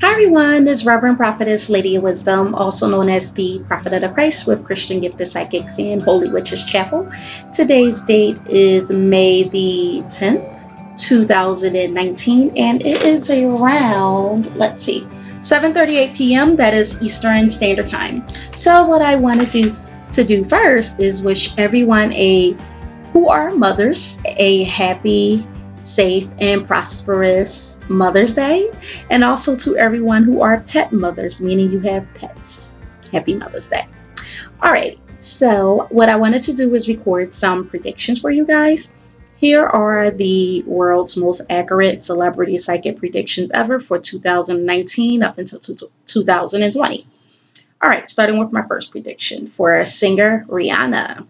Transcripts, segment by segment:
Hi everyone, this is Reverend Prophetess Lady of Wisdom, also known as The Prophet of The Christ with Christian Gifted Psychics and Holy Witches Chapel. Today's date is May the 10th, 2019, and it is around, let's see, 7:38 p.m. That is Eastern Standard Time. So what I wanted to do first is wish everyone who are mothers a happy, safe, and prosperous Mother's Day, and also to everyone who are pet mothers, meaning you have pets. Happy Mother's Day. All right, so what I wanted to do is record some predictions for you guys. Here are the world's most accurate celebrity psychic predictions ever for 2019 up until 2020. All right, starting with my first prediction for singer Rihanna.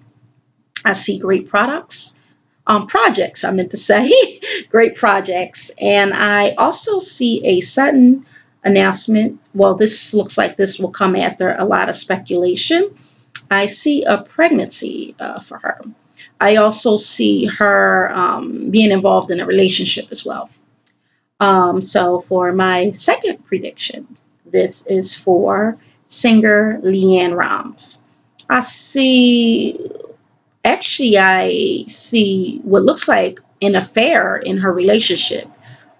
I see great projects, and I also see a sudden announcement. Well, this looks like this will come after a lot of speculation. I see a pregnancy for her. I also see her being involved in a relationship as well. So for my second prediction, this is for singer Leanne Rimes. I see what looks like an affair in her relationship.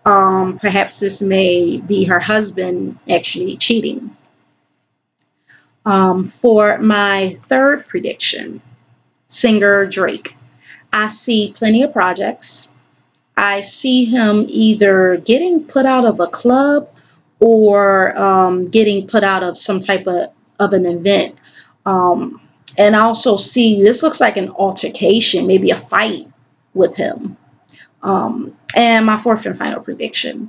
Perhaps this may be her husband actually cheating. For my third prediction, singer Drake. I see plenty of projects. I see him either getting put out of a club or getting put out of some type of an event. And I also see this looks like an altercation, maybe a fight with him. And my fourth and final prediction.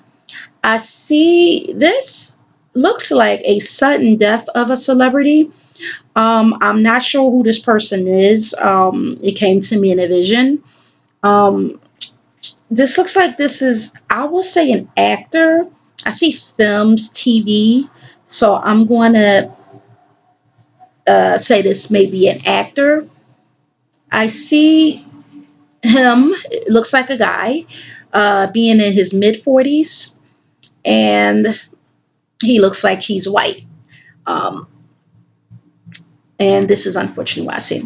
I see this looks like a sudden death of a celebrity. I'm not sure who this person is. It came to me in a vision. This looks like this is, I will say, an actor. I see films, TV. So I'm going to say this may be an actor. I see him, it looks like a guy, being in his mid-40s, and he looks like he's white. And this is unfortunately what I see.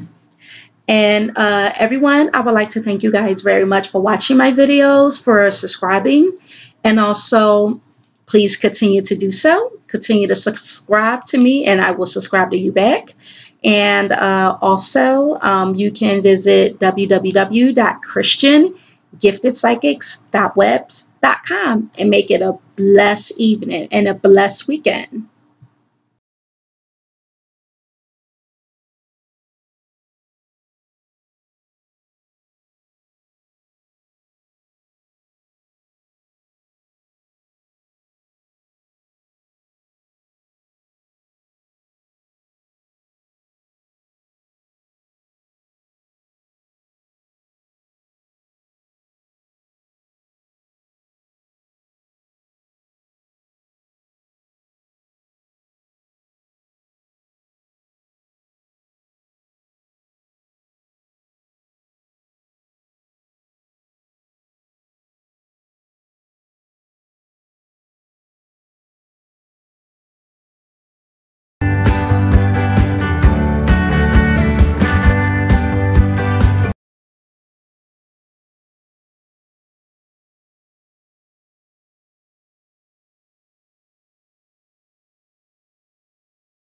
And everyone, I would like to thank you guys very much for watching my videos, for subscribing, and also please continue to do so. Continue to subscribe to me, and I will subscribe to you back. And also, you can visit www.christiangiftedpsychics.webs.com and make it a blessed evening and a blessed weekend.